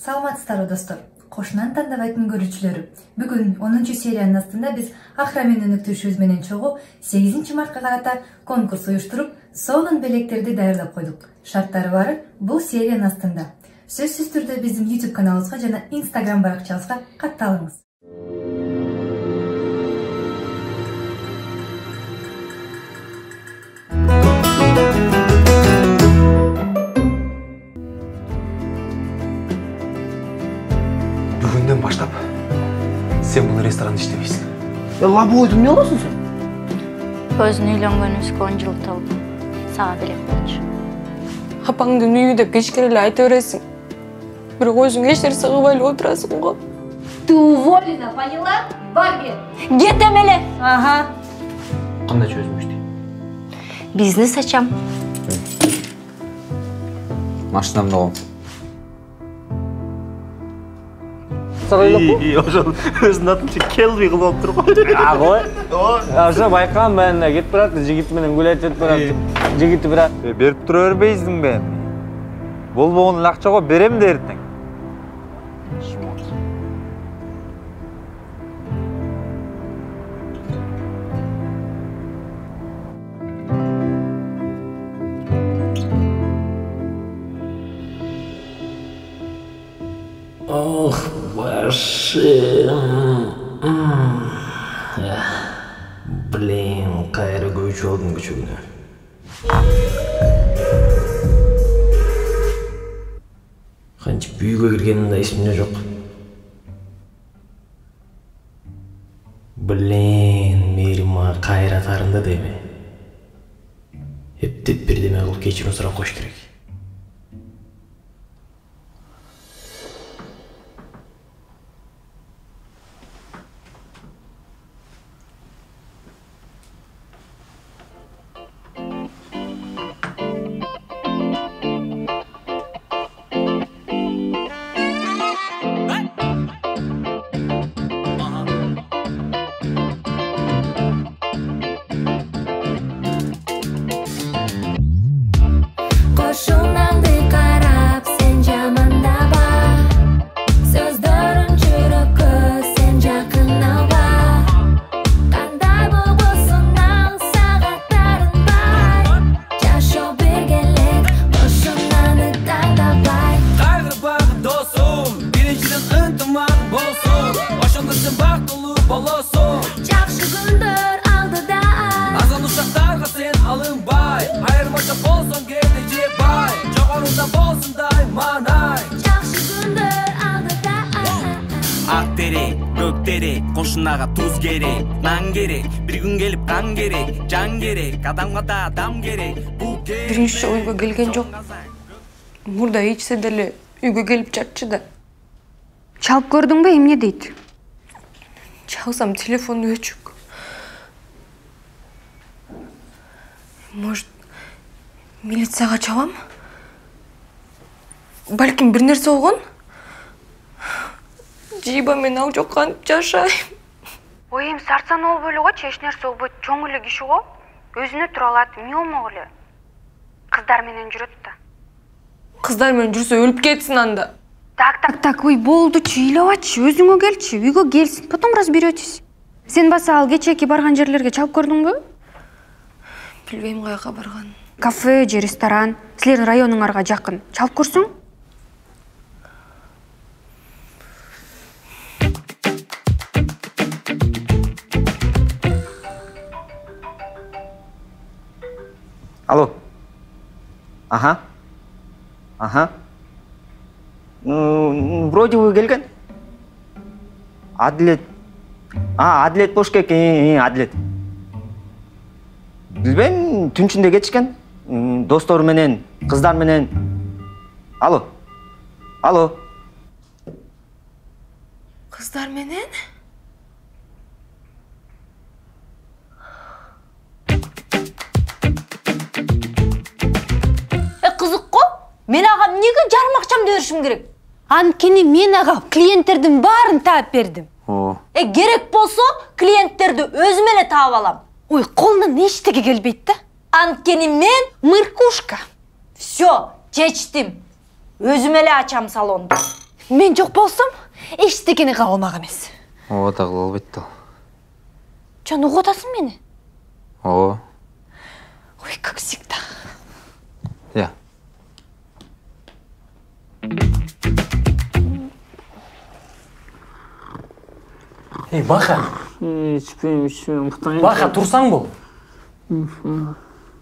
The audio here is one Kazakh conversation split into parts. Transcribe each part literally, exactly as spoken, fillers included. Саламатсыздарбы достор, Кошунаны тандабайттын көрүүчүлөрү. Бүгүн онунчу сериянын астында биз Achromin өнөктөшүбүз менен чогуу сегизинчи мартка карата конкурс уюштуруп, солон белектерди даярдап койдук. Шарттары бары бул сериянын астында. Сөзсүз түрдө биздин YouTube каналыбызга жана Instagram баракчабызга катталыңыз. Бүгүндөн баштап сен бул ресторанда иштебейсиң. Лабойду эмне кыласың сен? Өзүнүн үйлөнгөнүбүзгө он жыл толду. Сага берем болчу. Апаңды эмне деп кечке эле айта бересиң. Бирок өзүң эч нерсе кылбай эле отурасың го. Ты уволена, поняла? Барби, кетем эле. Ага. Кандай чөзүм иштейм? Бизнес ачам. Машинамды коем. И уже өзүнүн келби кылып алып турган. А кой? Уже байкам мен кетип барат, жигит менен гулайт кетип барат. Жигити бирок берип тура бербейсиңби? Болбогон акчага берем да эртең. Ох, ваши... Блин, кайры көчөлдүм көчөгүнө. Канча үйгө киргеним да эсимде жок. Блин, мээрима кайра тарында деби. Эптеп бирдеме кылып кечирим сурап коюш керек. Кошунага туз керек, нан керек, бир күн келип кан керек, жан керек, адамга да адам керек. Биринчи ойго келген жок. Мурда ичсе деле үйгө келип жатчу да. Чалып көрдүңбү, эмне дейт? Чалсам телефон өчүк. Может, милицияга чабам? Балким бир нерсе болгон? Жиба мен ал жоккан жашайм. Оюм сарсан ол бөлөгө чечнер согбойт, чоң эле киши го. Өзүнө тура алат, эмне болмок эле. Кыздар менен жүрөт да. Кыздар менен жүрсө өлүп кетсин анда. Так, так, так, ой, болду, чыйлабачы, өзүңө келчи, үйгө келсин, потом разберётесь. Сен баса ал кечеки барган жерлерге чалып көрдүңбү? Билбейм каяка барган. Кафе же ресторан, силердин районуңарга жакын. Чалып көрсөң? Алло. Ага. Ага. Ну, вроде вы келген. Адлет. А, Адлет Бошкек, Адлет. Билбейм, түнчүндө кетишкен. Достор менен, кыздар менен. Алло. Алло. Кыздар менен? Мен ағам неге жармақшам дөрішім керек? Анткені мен ағам клиенттердің барын таап бердім. Э, керек болса, клиенттерді өзім эле таап алам. Ой, қолынан эчтеге келбейт да. Анткені мен мыркушка. Все, чечтим. Өзім эле ачам салонду. Мен жоқ болсам, ештеңе қалмақ емес. О, тағыл албетті. Жан, ұғытасың мені? О. Ой, как всегда. Я. Эй, Баха. Баха, тұрсаң бол.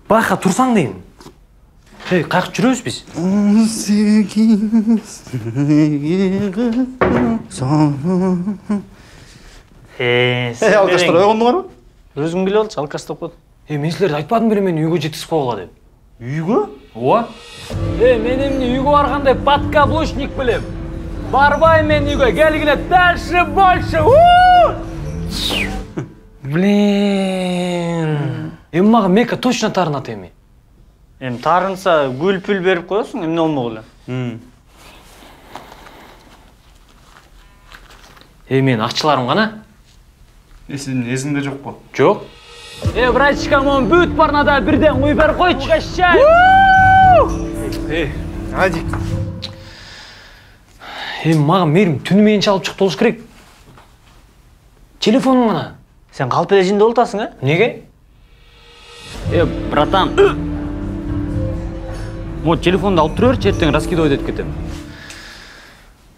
Баха, тұрсаң дейін. Эй, қақ жүрөз біз? Эй, алкаштар ойғанды бар ма? Өзің келе алды, алкаштап қойды. Эй, мен сілерді айтпадым бере мені үйге жеткізіп қойғыла деп. Үйге? О? Эй, мен еміне үйге барғандай подкаблучник білем. Барбай мен үйге, кәлі-келе дальше, больше, уу! Блин! Эм маға мека точно тарынат еме. Эм, тарынса, көл-пүл беріп қоясың, эмне олмағылы? Эй, мен ақчыларым ғана? Есімде жоқ қо? Жоқ. Эй, братчикам, он бүт барнада бірден ой бер қойт. Угощай! Эй, Адик. Эй, маған мерім түнімен шалып шықты олыш керек. Телефоным ғана. Сен қалып ележінде олтасың, ә? Неге? Эй, братан. Вот, телефонды алып түрер, жеттен раскиды ойдет кетем.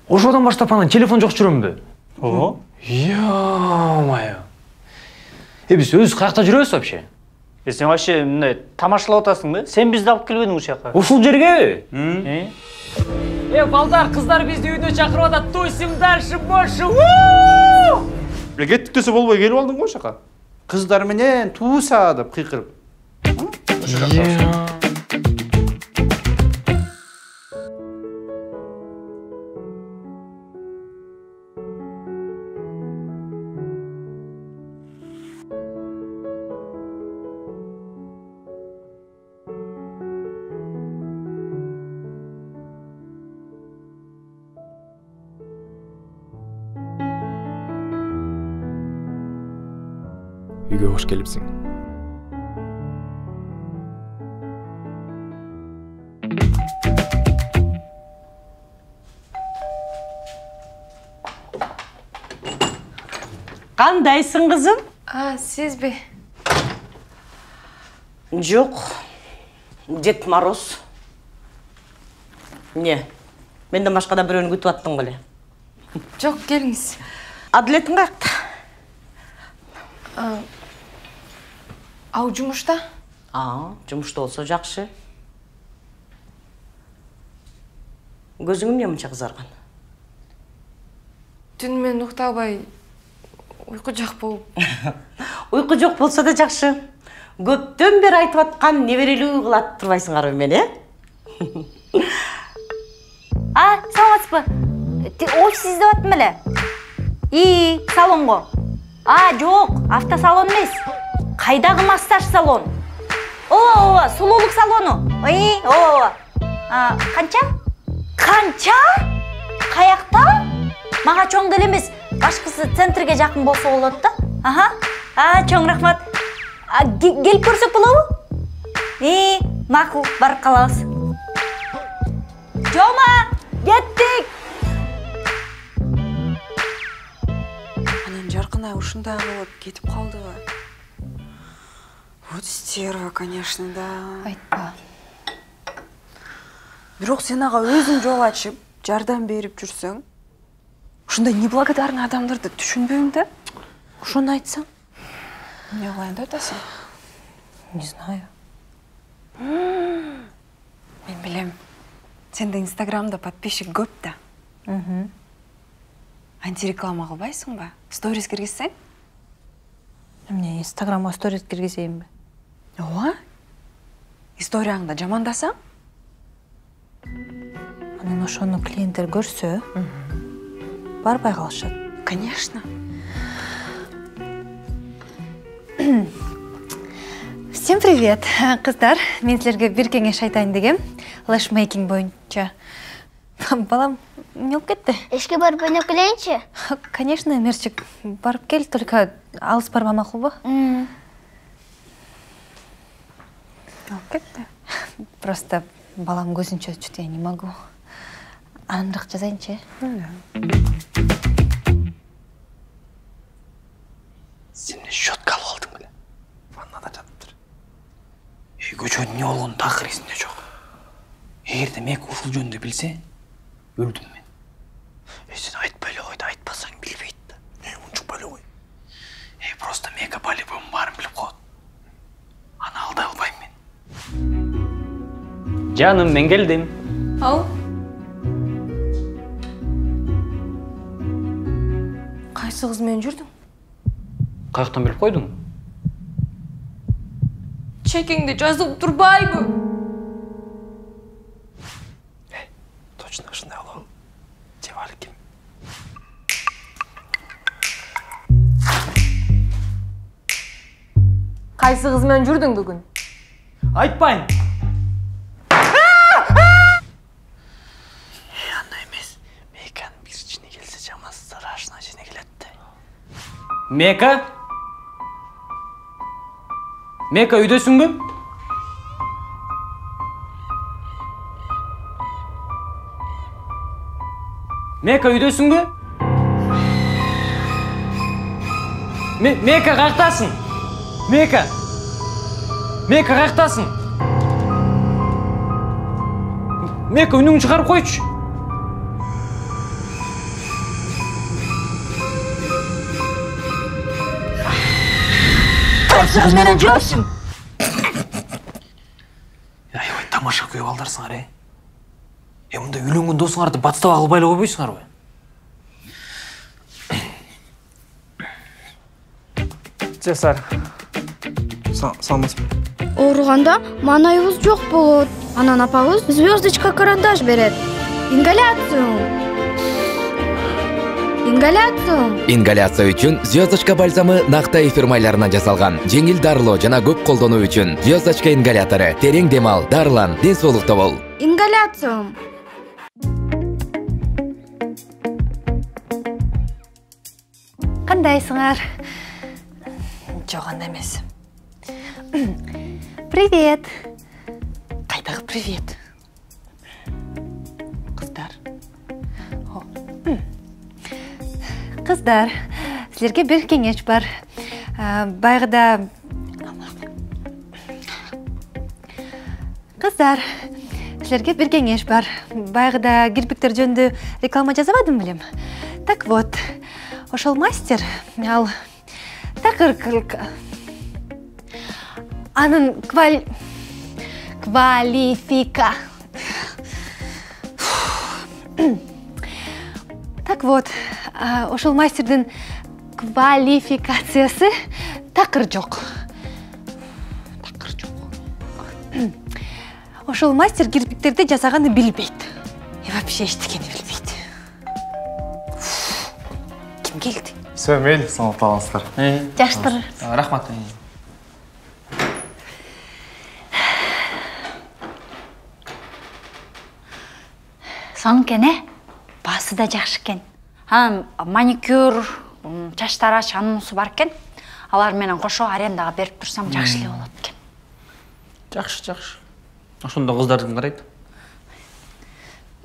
Ошодан баштап анан телефон жоқ жүрем бі? Ого. Е-мая. Э, біз өз қақта жүрөз өпше? Э, сен ваше тамашылау тасың бі? Сен бізді алып келбедің ұшаққа? Ушыл жерге? Э, балдар, қыздар бізді үйіне шақырып ада тусим дальше больше, уу! Кеттік төсі болбай келіп алдың ғой ұшаққа? Қыздар менен туса адап қиқырып. Е-мая. Үйге қош келіпсің. Қандайсың, қызым? А, сіз бе? Жоқ. Дед Мороз. Не, менде машқада бір өн күтіп аттың бөле. Жоқ, келіңіз. Әділетін қақты. Ау, жұмышта? Ау, жұмышта олса жақшы. Көзіңім немін шағызарған? Түн мен ұқтабай, ұйқы жақ болып. Ұйқы жоқ болса да жақшы. Көптен бер айтып атқан неверелі ұйғылат тұрбайсың қарай мен, е? А, саламатсыз ба? Офсизді өттім әлі? Ии, салон ғо. А, жоқ, автосалон мес. Қайдағы массаж салон? О-о-о, сұлулық салону. Ой-о-о. Қанча? Қанча? Қаяқта? Маға чоң келеміз. Башқысы центрге жақын болса олықты. Аха. А, чоң рахмат. Гел көрсіп бұлау? Ей, мақыл, бар қалауыз. Чома, кеттік. Анан Жаркынай ұшында ағылып кетіп қалдығы. Вот стерва, конечно, да. Айтпа. Бирок сен ага өзің жол ашып, жардам беріп жүрсің. Ушундай неблагодарный адамдарды түшүнбөйүңдө? Ушуну айтсаң? Эмне кылайын деп атасың? Не знаю. Мен билем. Сенде Инстаграмда подписчик көп да. Антиреклама кылбайсың ба? Сторис киргизсең? Эмне Инстаграмга сторис киргизейинби? Оға? Историяңда жамандасам? Анын ошоны клиенттер көрсө, барбай қалышат. Конечно. Всем привет, қыздар. Мен сілерге бір кеңеш айтайын деген лэшмейкинг бойынша. Балам, не болып кетті? Ешке барып ойнап келейінші? Конечно, Мерчик, барып кел, только алыс барма мақұл ба? Алып кетті? Просто балам көзінше, что-то я не могу. Анымдық жазайыншы. Сені шоткалы алдың біле. Ваннада жатыптыр. Егі жөн не олғын тақыр есінде жоқ. Егер демек ұшыл жөнді білсе, өлдім мен. Сен айтпайлы ойды айтпасаң білбейді. Не, ұншық бәлі ой. Ей, просто мека бәлі бөм барын біліп қоғын. Ана алда албайым мен. Жаным, мен келдім. Ау? Қайсы қыз мен жүрдің? Қайықтан біліп қойдың? Чекеңді жазып тұрбайбы. Әй, точно ұшындай алуын. Девалі кем. Қайсы қыз мен жүрдің бүгін? Айтпайын! Мека? Мека, үйдесің бі? Мека, үйдесің бі? Мека, қақтасын! Мека! Мека, қақтасын! Мека, үнің шығарып қойшы! Сіз менің жүрсің! Айуай, тамаша көйіп алдарсың арай. Емінді үйленген досың арды батыстау ағылбайлы қойбайсың арбай. Жесар, салмасын. Орғанда манайыз жоқ болуд. Анан апағыз звездочка карандаш беред. Ингаляцион! Ингаляция үчүн звездочка бальзамы накта эфир майларынан жасалган. Жеңил дарылоо жана көп колдонуу үчүн звездочка ингалятору. Терең дем ал, дарылан, ден соолукта бол. Ингаляция. Кандайсыңар? Жок, андай эмес. Привет. Кайдагы привет. Кыздар. Қыздар, сілерге бір кеңеш бар. Байғыда... Қыздар, сілерге бір кеңеш бар. Байғыда кірпіктер жөнді реклама жазамадым білем. Так вот, ошол мастер, ал... Тақыр кілік... Анын квал... Квалифика. Так вот... Ошол мастердин квалификациясы такыр жок. Такыр жок. Ошол мастер кирпиктерди жасаганы билбейт. И вообще эчтекени билбейт. Ким келди? Сөмел, саламат аласыздар. Жаштыр. Рахмат. Соңкене басы да жакшы экен. Маникюр, чаштараш анонсу бар кен, алар менен кошо арендаға беріп тұрсам жақшыле олады кен. Жақшы, жақшы. Ашында қыздардың қарайды?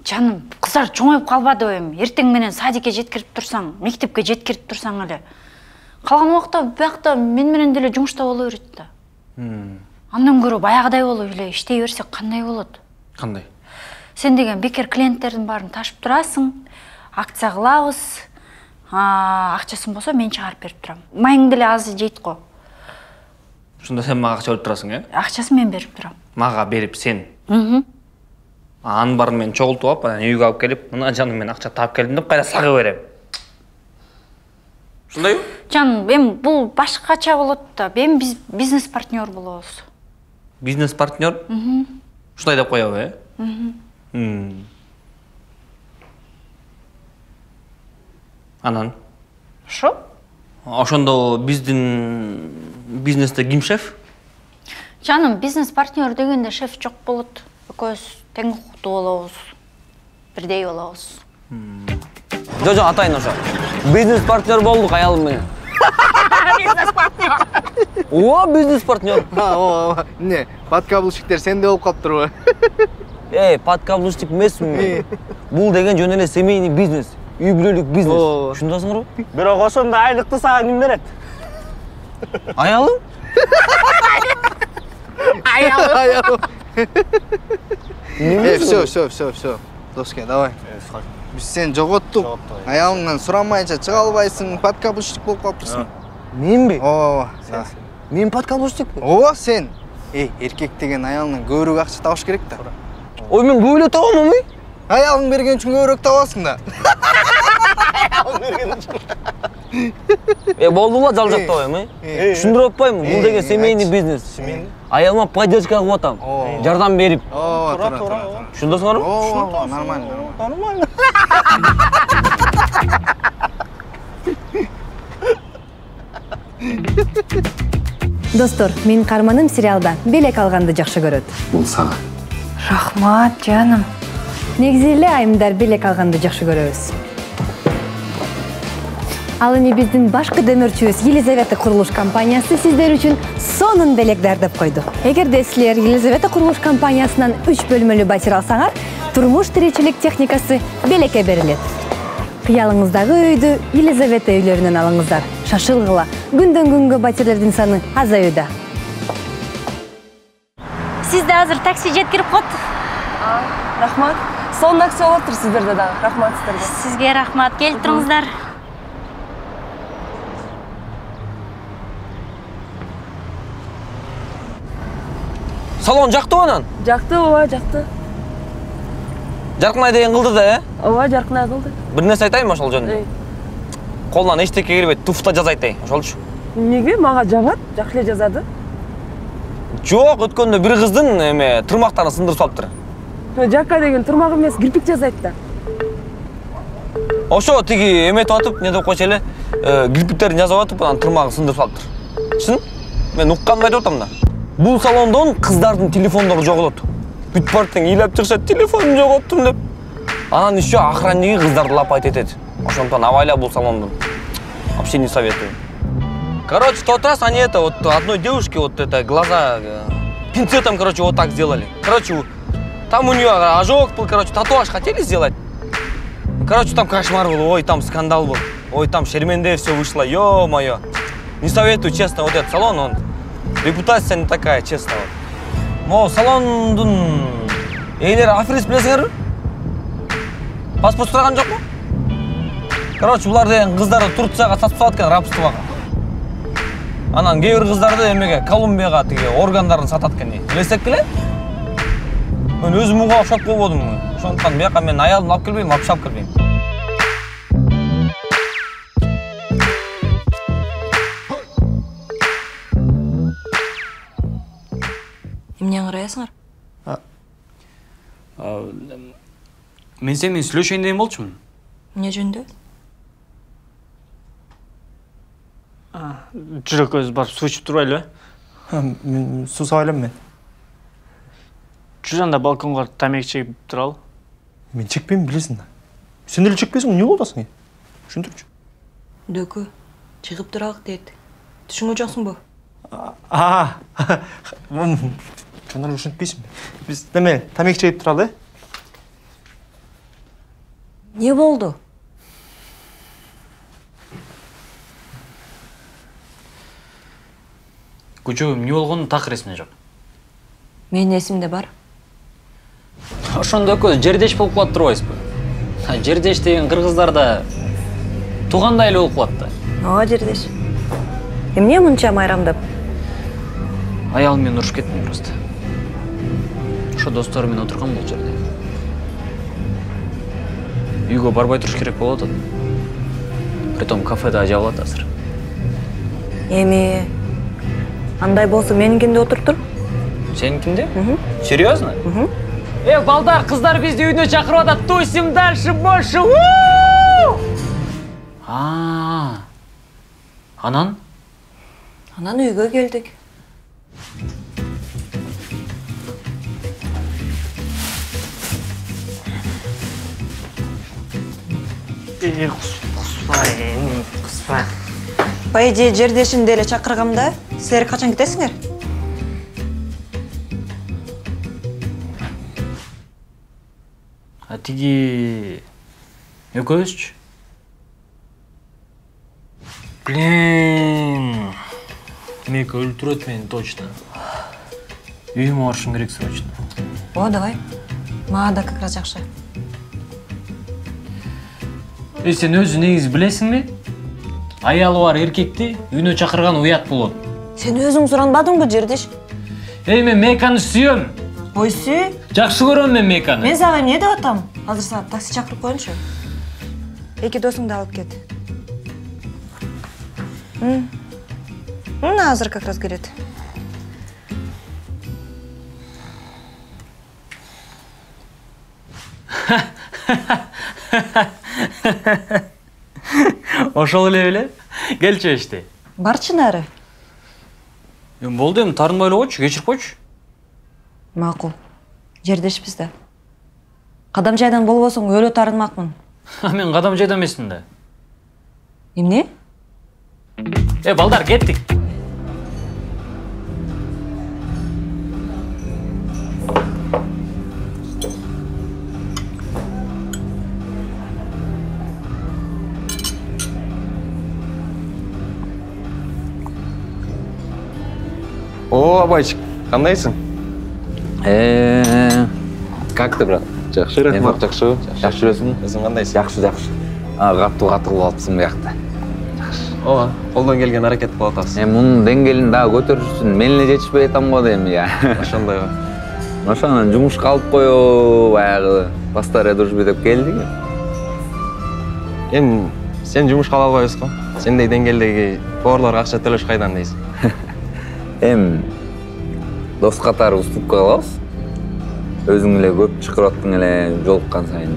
Жаным, қыздар чоңайып қалбады ойым. Ертең менен садике жеткеріп тұрсаң, мектепке жеткеріп тұрсаң әлі. Қалған уақытта бәқті мен менен деле жұмышта олы үйретті. Андан көрі баяғыдай олы үйле, іштей өрсек қандай олады? Қандай? Сен деген бекер клиенттердің барын ташып тұрасың. Акция қылауыз, ақчасын болса, мен шығарып беріп тұрам. Майыңділі азы жейді қо. Сонда сен маға ақша өліп тұрасың, ә? Ақчасын мен беріп тұрам. Маға беріп сен? Үхі. Аны барын мен чоғыл туап, үйге алып келіп, мұна жаным мен ақша тап келдім деп, қайда сағы берем. Сондай? Жаным, бен бұл башқа ча болуды да, бен бизнес-партнер болу осы. Бизнес-партнер? Үхі. Анан. Шо? Ошондо биздин бизнесте ким шеф? Жаным, бизнес-партнер дегенде шеф жок болот. Экөөбүз тең укуктуу болобуз. Бирдей болобуз. Жо-жо, атайын ошо. Бизнес-партнер болдук аялым менен. Бизнес-партнер. О, бизнес-партнер. Не, подкаблшиктер сенде болуп калыптырбы? Эй, подкаблучтик месмин. Бул деген жөн эле семейный бизнес, үй бүлөлүк бизнес. Шундасыңбы? Бирок ошондо айлыкты сага ким берет? Аялым? Аялым. Аялым. Э, всё, всё, всё, всё. Доске, давай. Биз сен жоготтук. Аялыңдан сурамайынча чыга албайсың, подкаблучтик болуп калыпсың. Менби? Ооба, сен. Мен подкаблучтикпи? Ооба, сен. Эй, эркек деген аялынан көбүрөк акча табыш керек да. Ой, мен көп эле табам омой. Аялың берген үчүн көбүрөк табасың да. Аялың берген үчүн. Э, болдула жалжап табайм, э? Түшүндүрүп атпаймынбы? Бул деген семейный бизнес. Семейный. Аялыма поддержка кылып атам, жардам берип. Ооба, туура, туура. Түшүндүңүзбү? Ооба, нормально, нормально. Нормально. Достор, мен карманым сериалда белек алганды жакшы көрөт. Бул сага. Рахмат, жаным. Негизи эле айымдар белек алганды жакшы көрөбүз. Ал эми биздин башкы демирчибиз Елизавета Курулуш Компаниясы сиздер үчүн сонун белекдар деп койду. Эгерде силер Елизавета Курулуш Компаниясынан үч бөлмөлүү батир алсаңар, турмуш тиричилик техникасы белекке берилет. Кыялыңыздагы өйдү Елизавета үйлөрүнөн алыңыздар. Шашылгыла, күндөн күнгө батирлердин саны азаюуда. Сизде азыр такси жеткирип калды. Рахмат. Сонун акция болуптур сиздерде дагы. Рахмат сиздерге. Сизге рахмат. Келип туруңуздар. Салон жактыбы анан? Жакты, ооба, жакты. Жаркынай деген кылды да, э? Ооба, Жаркынай кылды. Бир нерсе айтайынбы ошол жөнүндө? Колунан эчтеке келбейт, туфта жазайт эй, ошолчу. Эмнеге мага жабат, жакшы эле жазады? Жок, өткөндө бир кыздын эме тырмактарын сындырып салыптыр. Жака деген тырмак эмес, кирпик жазайт да. Ошо тиги эметип атып, не деп койчу эле, кирпиктерин жазып атып, анан тырмагын сындырып салыптыр. Чын? Мен укканымды айтып атам да. Бул салондон кыздардын телефондору жоголот. Бүт бар тең ыйлап чыгышат, телефонум жоготтум деп. Анан еще охранники кыздарды лапайт этет. Ошондуктан абайла бул салонду. Вообще не советую. Короче, в тот раз они это вот одной девушке вот это глаза пинцетом, короче, вот так сделали. Короче, там у нее ожог был, короче, татуаж хотели сделать. Короче, там кошмар был, ой, там скандал был. Ой, там Шерменде все вышло, ё-моё. Не советую, честно, вот этот салон, он репутация не такая, честно. Мол, салондун эйлер аферист билесиңерби? Паспорт сураган жокпу? Короче, булар деген кыздарды Турцияга сатып салат экен рабствога. Анан кээ бир кыздарды эмеге Колумбияга тиги органдарын сатат экен. Билесек беле? Мен өзүм уга окшоп койбодум. Ошондуктан бияка мен аялымды алып келбейм, вообще алып келбейм. Эмнеге карайсыңар? Мен сенен сүйлөшөйүн деген болчумун. Эмне жөнүндө? Жүрөк өзү барып суу ичип турбайлы. Мен суу сабайлам мен. Жүрөк анда балконго барып тамеки чегип туралы. Мен чекпейм, билесиң да. Сен деле чекпейсиң, эмне болуп атасың? Түшүндүрчү. Дөкү, чыгып туралык дейт. Түшүнгөн жоксуңбу? А. Жанар ушинтпейсиң. Биз неме, тамеки чегип туралы. Не болды? Көчөгүм, эмне болгонун так эсимде жок. Менин эсимде бар. Ошондо экөөбүз жердеш болуп калат турбайсызбы? Жердеш деген кыргыздарда туугандай эле болуп калат да. Ооба, жердеш. Эмне мынча майрамдап? Аялым менен урушуп кеттим просто. Ошо досторум менен отурган бул жерде. Үйгө барбай туруш керек болуп атат. Притом кафеде ажалат азыр. Эми андай болсо меникинде отуртур. Сеникинде? Серьезно? Э, балдар, кыздар бизди үйүнө чакырып атат. Тусим дальше больше. А. Анан? Анан үйгө келдик. Құспай, құспай. По идее, жердешімді әлі шақырғамда, сілер қачан кетесіңдер? тиги экөөчү. Блин, мне ультурат меня точно. И марш Грик срочно. О, давай. Мада как раз жақсы. И сен өзіңе білесің бе? Аялы бар еркекті үйіне шақырған уят болады. Сен өзің сұранбадың ба жердеш? Ей, мен Меканы сүйем. Ой, сүй? Жақсы көрем мен Меканы. Мен саған не деп атам? Азыр саған такси шақырып қойыншы. Екі досыңды алып кет. Мына азыр как раз келеді. Ошол эле беле? Келчи иште. Барчы нары. Мен болду эми тарынбай эле койчу, кечирип койчу. Макул. Жердешпиз да. Кадам жайдан болбосоң өлө тарынмакмын. Мен кадам жайдан эмесмин да. Эмне? Э, балдар, кеттик. О, Абайчик, қандайсың? Э, как ты, брат? Жақсы, рахмат, жақсы. Жақсы жүресің? Өзің қандайсың? Жақсы, жақсы. А, қатыл-қатыл алыпсың бияқта. О, қолдан келген әрекет қылып атасың. Мен мұның деңгейін дағы көтерсін, меніне жетіспей атам ғой деймін, я. Ошондой ғой. Ошонан жұмысқа алып қою, баяғы бастария дружбы деп келдік. Эми сен жұмысқа ала албайсың ғой. Сендей деңгейдегі поварларға ақша төлөш қайдан дейсің? Эми дос қатары уступ қалабыз. Өзің эле көп чыкыраттың эле жолыққан сайын.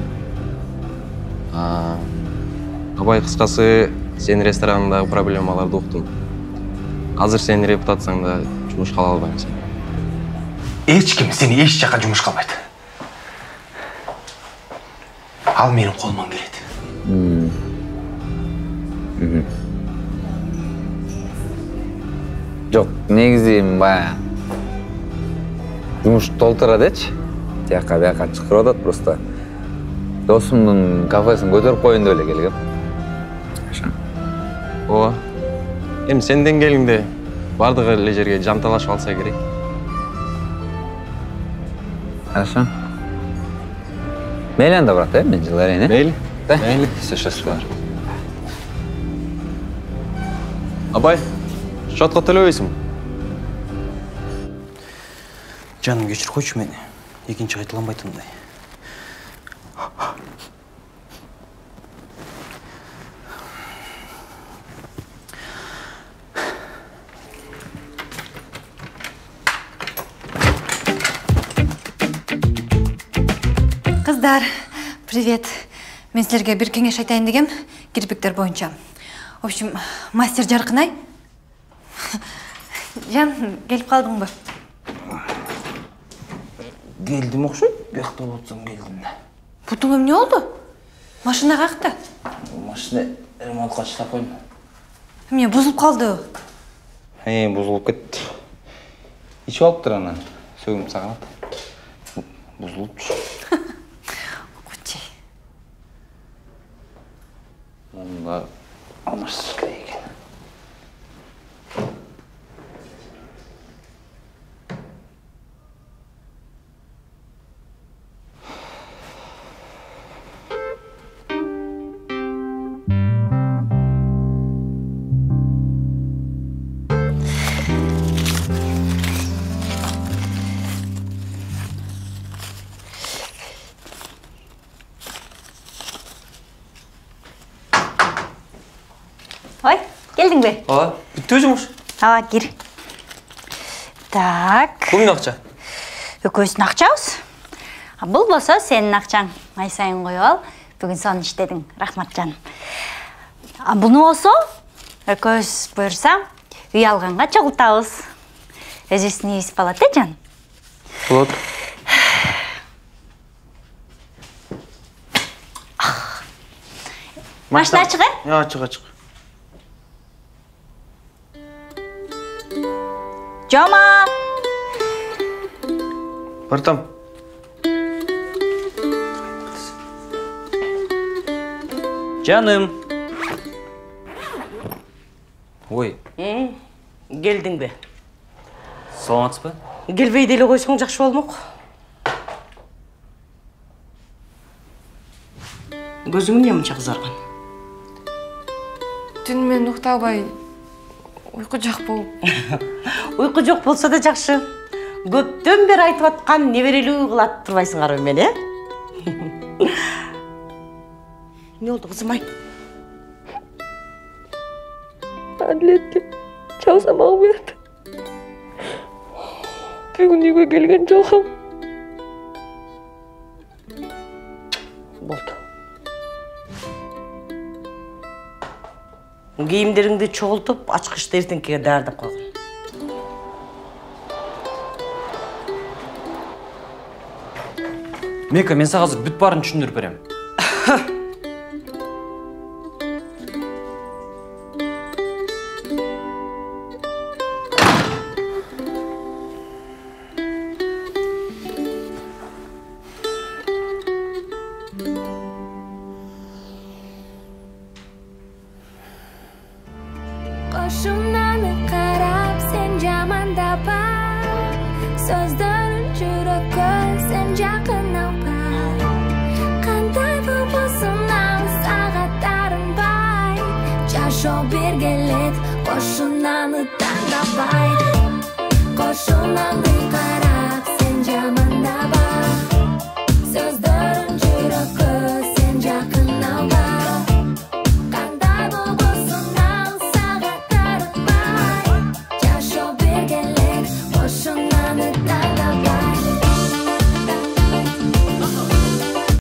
Абай, қысқасы, сен ресторандағы проблемаларды ұқтым. Қазір сен репутацияңда жұмыс қала албаймын сен. Ешкім сені еш жаққа жұмыс қалбайды. Ал менің қолымнан келеді. Жоқ, негізі бая жұмыс толтырады еш. Тияққа бияққа шықыр одады, просто досымның кафесін көтеріп қойынды өле келгім. О, эми сенден келгенде бардығы эле жерге жанталашып алса керек. Хорошо. Мейлі анда, брат, мен жыларайын, э? Мейлі. Мейлі. Все шашылар. Абай, шотқа төлөбөйсүңбү? Жаным, кечир койчу мени. Экинчи кайталанбайтындай. Привет. Мен силерге бир кеңеш айтайын дегем, кирпиктер боюнча. В общем, мастер Жаркынай. Жан, келип калдыңбы? Келдим окшойт, бияқта отсам келдим да. Бутуң эмне болду? Машина какта? Машина ремонтка чыдап койдум. Эмне бузулуп калдыбы? Э, бузулуп кетти. Ичип алыптыр анан, сөгүм саганат. Бузулупчу. Онда алмашсыз керек екен. О, бүтті өзің ұш? Аға, кер. Так. Көмін ақча? Өкөзін ақча ұс. Бұл болса, сенің ақчаң. Ай сайын қойу ал. Бүгін соны іштедің, рахмат жаным. Бұны осы, өкөз бұйырса, үй алғанға чоғылтауыз. Өзесіне ес балады, жан? Болады. Машына ашығы? Я, ашығы, ашығы. Жома! Бартам! Жаным. Ой. Келдің бе? Саламатсыз ба? Келбей деле қойсаң жақсы болмақ. Көзің не мұнша қызарған? Түн мен ұйықтабай, ұйқы жақ болып. Ұйқы жоқ болса да жақсы. Көптен бер айтып атқан неверелі ұйғылатып тұрбайсың қарым мен, е? Не олды қызымай? Әділетке жалсамағы берді. Бүгін үйге келген жалқам. Болды. Гейімдеріңді чоғылтып, ашқышты ертенкеге дәрдіп қойған. Мека, мен сағазы бүт барын түшіндір берем. Кошунаны тандабайт, кошунаны карап, сен жаман.